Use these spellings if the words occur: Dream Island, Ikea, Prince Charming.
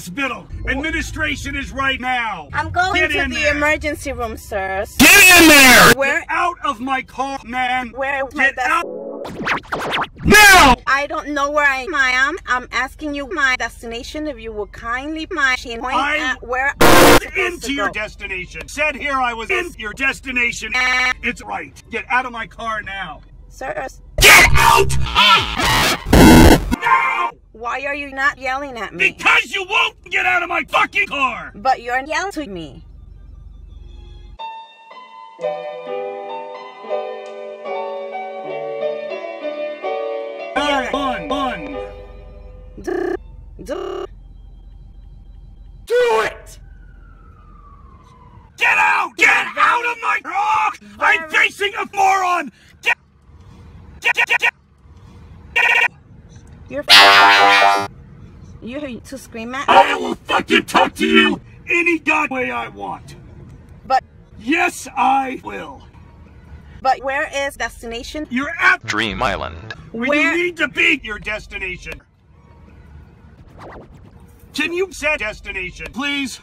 hospital. Administration is right now. I'm going to the emergency room, sir. Get in there! Get out of my car, man. Get out. Now! I don't know where I am. I'm asking you my destination. If you will kindly point at where I'm into your destination. Said here I was in your destination. It's right. Get out of my car now. Sir. Get out! Now! Why are you not yelling at me? Because you won't get out of my fucking car! But you're yelling to me. Do it! Get out! Get out of my car! I'm facing a moron! Get out! You hate to scream at me? I will fucking talk to you any god way I want. But yes, I will. But where is destination? You're at Dream Island. Where you need to be your destination. Can you set destination, please?